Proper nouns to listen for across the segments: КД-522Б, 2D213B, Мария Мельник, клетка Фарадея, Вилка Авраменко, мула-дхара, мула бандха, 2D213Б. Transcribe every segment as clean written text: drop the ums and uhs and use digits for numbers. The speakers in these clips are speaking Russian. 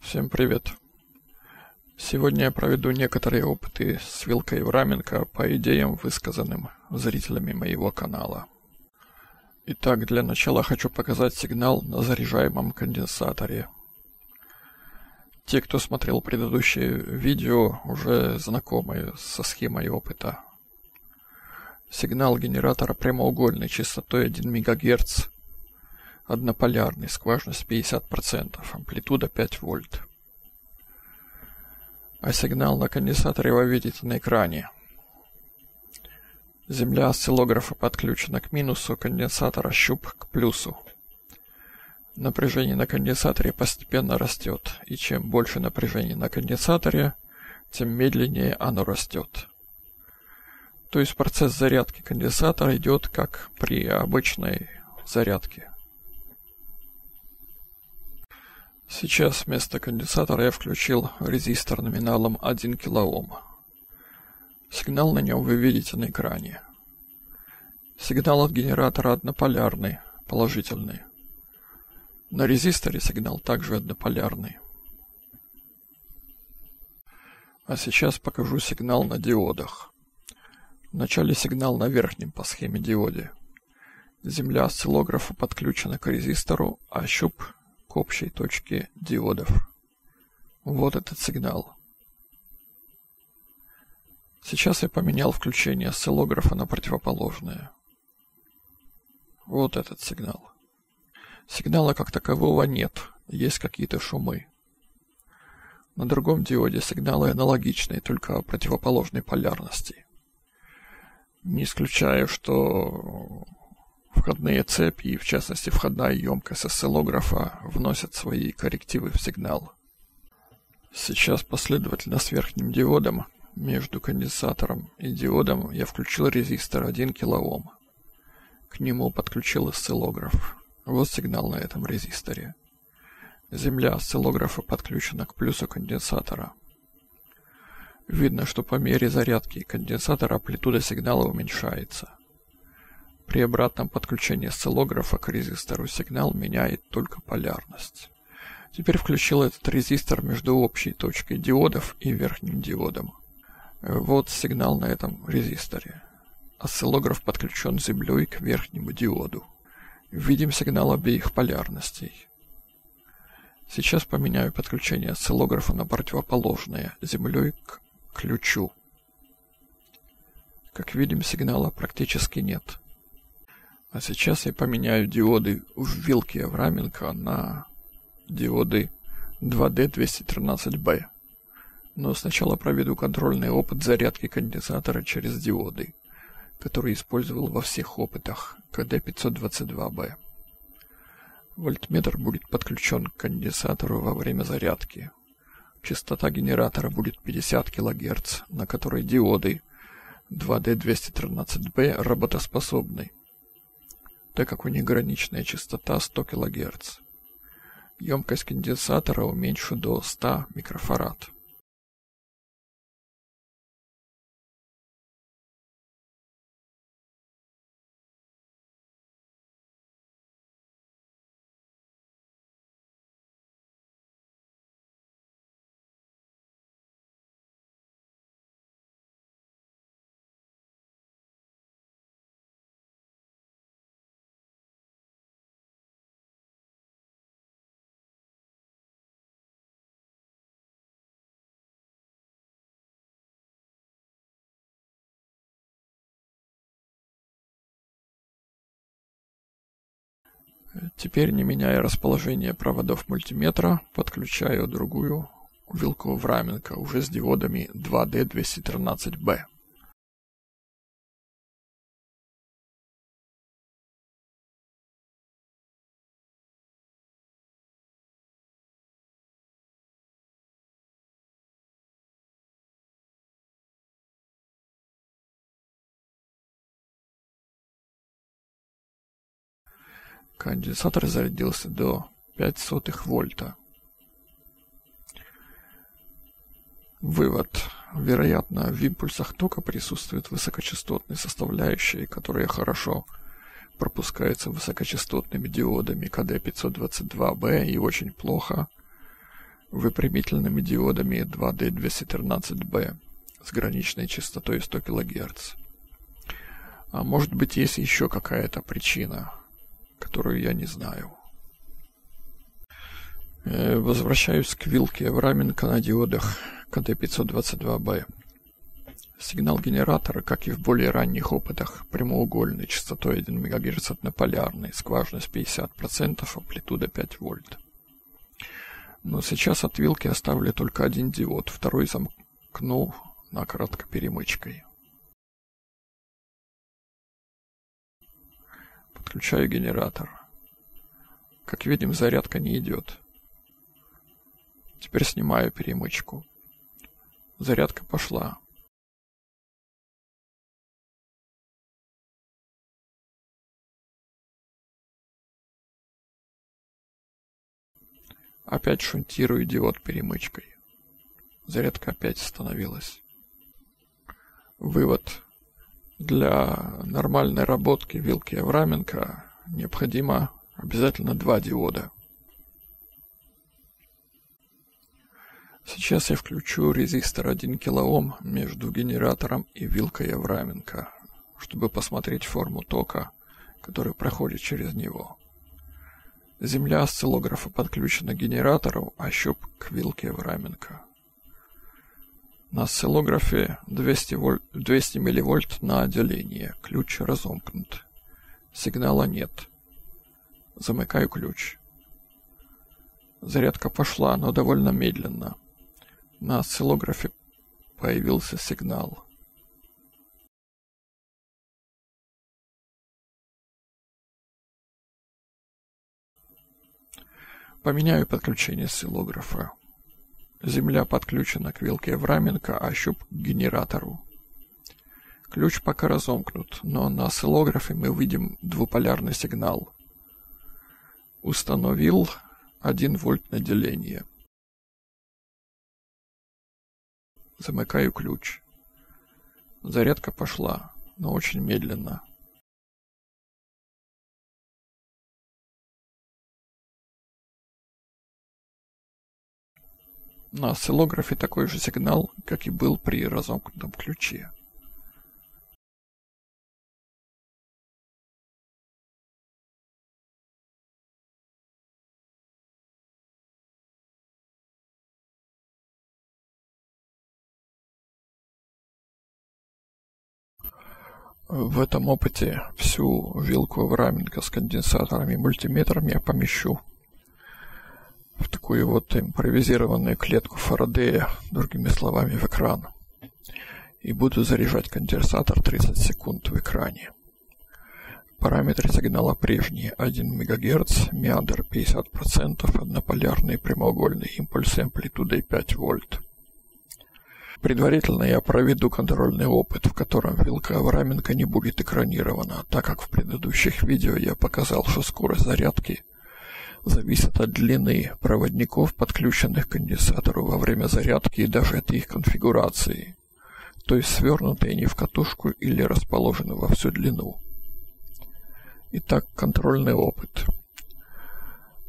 Всем привет! Сегодня я проведу некоторые опыты с Вилкой Авраменко по идеям, высказанным зрителями моего канала. Итак, для начала хочу показать сигнал на заряжаемом конденсаторе. Те, кто смотрел предыдущие видео, уже знакомы со схемой опыта. Сигнал генератора прямоугольный, частотой 1 МГц, однополярный, скважность 50%, амплитуда 5 вольт. А сигнал на конденсаторе вы видите на экране. Земля осциллографа подключена к минусу, конденсатора щуп к плюсу. Напряжение на конденсаторе постепенно растет, и чем больше напряжение на конденсаторе, тем медленнее оно растет. То есть процесс зарядки конденсатора идет как при обычной зарядке. Сейчас вместо конденсатора я включил резистор номиналом 1 кОм. Сигнал на нем вы видите на экране. Сигнал от генератора однополярный, положительный. На резисторе сигнал также однополярный. А сейчас покажу сигнал на диодах. Вначале сигнал на верхнем по схеме диоде. Земля осциллографа подключена к резистору, а щуп к общей точке диодов. Вот этот сигнал. Сейчас я поменял включение осциллографа на противоположное. Вот этот сигнал. Сигнала как такового нет, есть какие-то шумы. На другом диоде сигналы аналогичные, только противоположной полярности. Не исключаю, что входные цепи, и в частности входная емкость осциллографа, вносят свои коррективы в сигнал. Сейчас последовательно с верхним диодом, между конденсатором и диодом, я включил резистор 1 кОм. К нему подключил осциллограф. Вот сигнал на этом резисторе. Земля осциллографа подключена к плюсу конденсатора. Видно, что по мере зарядки конденсатора амплитуда сигнала уменьшается. При обратном подключении осциллографа к резистору сигнал меняет только полярность. Теперь включил этот резистор между общей точкой диодов и верхним диодом. Вот сигнал на этом резисторе. Осциллограф подключен землей к верхнему диоду. Видим сигнал обеих полярностей. Сейчас поменяю подключение осциллографа на противоположное, землей к ключу. Как видим, сигнала практически нет. А сейчас я поменяю диоды в вилке Авраменко на диоды 2D213Б. Но сначала проведу контрольный опыт зарядки конденсатора через диоды, который использовал во всех опытах КД-522Б. Вольтметр будет подключен к конденсатору во время зарядки. Частота генератора будет 50 кГц, на которой диоды 2D213Б работоспособны, так как у них граничная частота 100 кГц. Емкость конденсатора уменьшу до 100 микрофарад. Теперь, не меняя расположение проводов мультиметра, подключаю другую вилку Авраменко, уже с диодами 2D213B. Конденсатор зарядился до 0,05 вольта. Вывод. Вероятно, в импульсах тока присутствуют высокочастотные составляющие, которые хорошо пропускаются высокочастотными диодами КД-522Б и очень плохо выпрямительными диодами 2D213Б с граничной частотой 100 кГц. А может быть, есть еще какая-то причина, которую я не знаю. Возвращаюсь к вилке Авраменко на диодах КД-522Б. Сигнал генератора, как и в более ранних опытах, прямоугольный, частотой 1 МГц однополярный, с влажностью 50%, амплитуда 5 вольт. Но сейчас от вилки оставлю только один диод, второй замкну накратко перемычкой. Подключаю генератор. Как видим, зарядка не идет. Теперь снимаю перемычку. Зарядка пошла. Опять шунтирую диод перемычкой. Зарядка опять остановилась. Вывод. Для нормальной работки вилки Авраменко необходимо обязательно два диода. Сейчас я включу резистор 1 кОм между генератором и вилкой Авраменко, чтобы посмотреть форму тока, который проходит через него. Земля осциллографа подключена к генератору, а щуп к вилке Авраменко. На осциллографе 200 милливольт на деление. Ключ разомкнут. Сигнала нет. Замыкаю ключ. Зарядка пошла, но довольно медленно. На осциллографе появился сигнал. Поменяю подключение осциллографа. Земля подключена к вилке Авраменко, а щуп к генератору. Ключ пока разомкнут, но на осциллографе мы видим двуполярный сигнал. Установил 1 вольт на деление. Замыкаю ключ. Зарядка пошла, но очень медленно. На осциллографе такой же сигнал, как и был при разомкнутом ключе. В этом опыте всю вилку Авраменко с конденсаторами и мультиметрами я помещу в такую вот импровизированную клетку Фарадея, другими словами, в экран. И буду заряжать конденсатор 30 секунд в экране. Параметры сигнала прежние: 1 МГц, меандр 50%, однополярные прямоугольные импульсы амплитудой 5 вольт. Предварительно я проведу контрольный опыт, в котором вилка Авраменко не будет экранирована, так как в предыдущих видео я показал, что скорость зарядки зависит от длины проводников, подключенных к конденсатору во время зарядки, и даже от их конфигурации, то есть свернутые не в катушку или расположены во всю длину. Итак, контрольный опыт.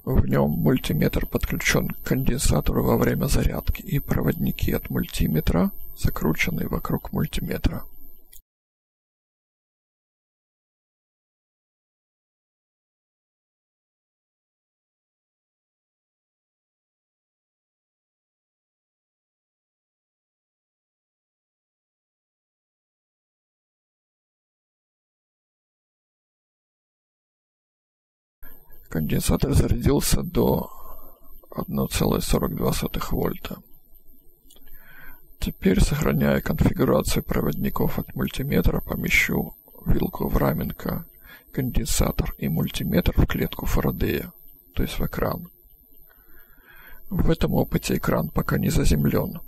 В нем мультиметр подключен к конденсатору во время зарядки, и проводники от мультиметра закручены вокруг мультиметра. Конденсатор зарядился до 1,42 вольта. Теперь, сохраняя конфигурацию проводников от мультиметра, помещу вилку Авраменко, конденсатор и мультиметр в клетку Фарадея, то есть в экран. В этом опыте экран пока не заземлен.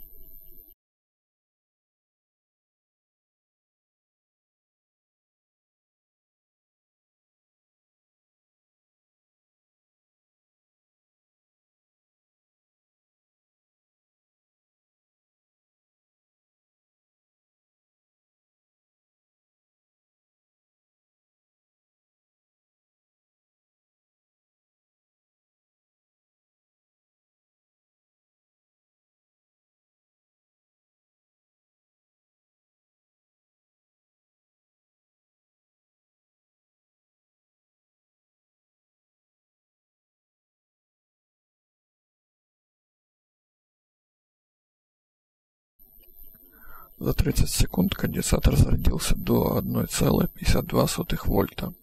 За 30 секунд конденсатор зарядился до 1,52 вольта.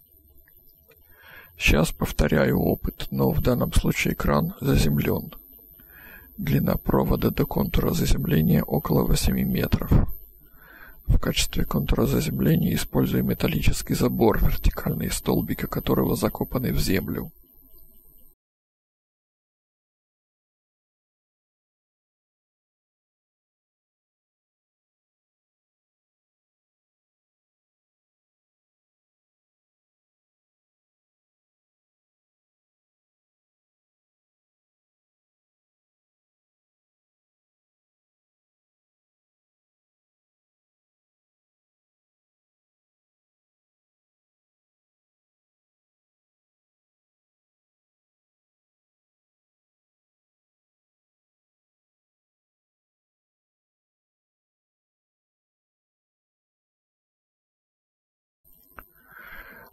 Сейчас повторяю опыт, но в данном случае кран заземлен. Длина провода до контура заземления около 8 метров. В качестве контура заземления использую металлический забор, вертикальные столбики которого закопаны в землю.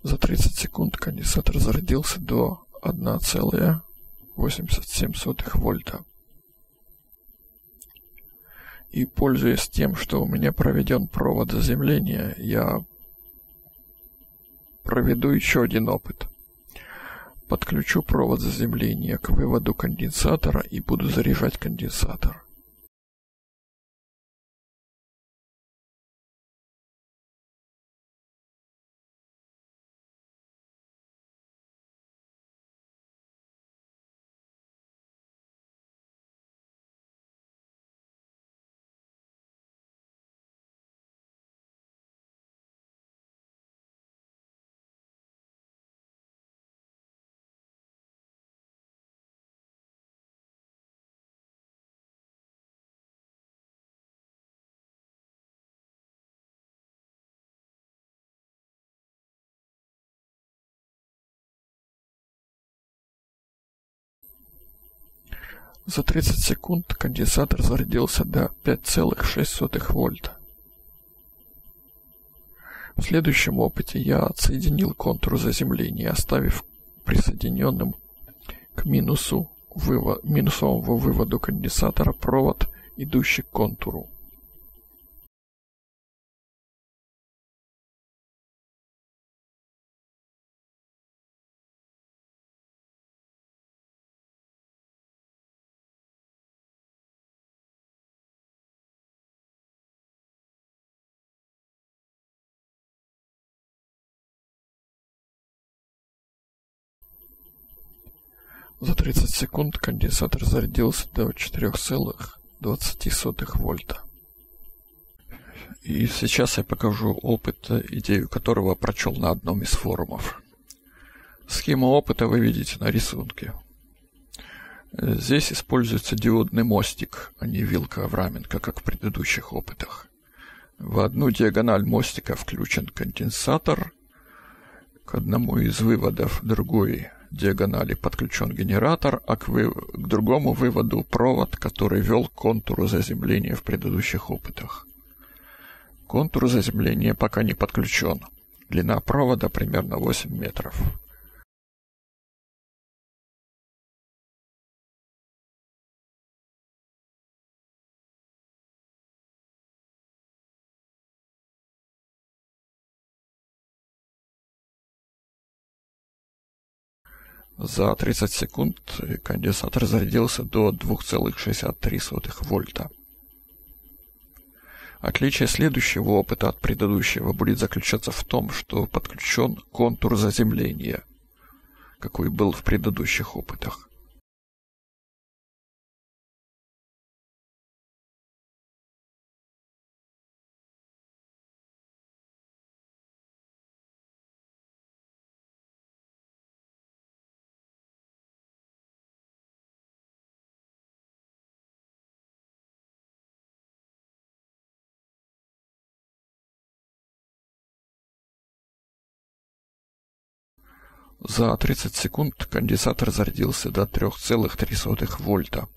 За 30 секунд конденсатор зарядился до 1,87 вольта. И, пользуясь тем, что у меня проведен провод заземления, я проведу еще один опыт. Подключу провод заземления к выводу конденсатора и буду заряжать конденсатор. За 30 секунд конденсатор зарядился до 5,6 вольта. В следующем опыте я отсоединил контур заземления, оставив присоединенным к минусовому выводу конденсатора провод, идущий к контуру. За 30 секунд конденсатор зарядился до 4,20 вольта. И сейчас я покажу опыт, идею которого прочел на одном из форумов. Схему опыта вы видите на рисунке. Здесь используется диодный мостик, а не вилка Авраменко, как в предыдущих опытах. В одну диагональ мостика включен конденсатор, к одному из выводов другой диагонали подключен генератор, а к другому выводу провод, который вел к контуру заземления в предыдущих опытах. Контур заземления пока не подключен. Длина провода примерно 8 метров. За 30 секунд конденсатор зарядился до 2,63 вольта. Отличие следующего опыта от предыдущего будет заключаться в том, что подключен контур заземления, какой был в предыдущих опытах. За 30 секунд конденсатор зарядился до 3,3 вольта.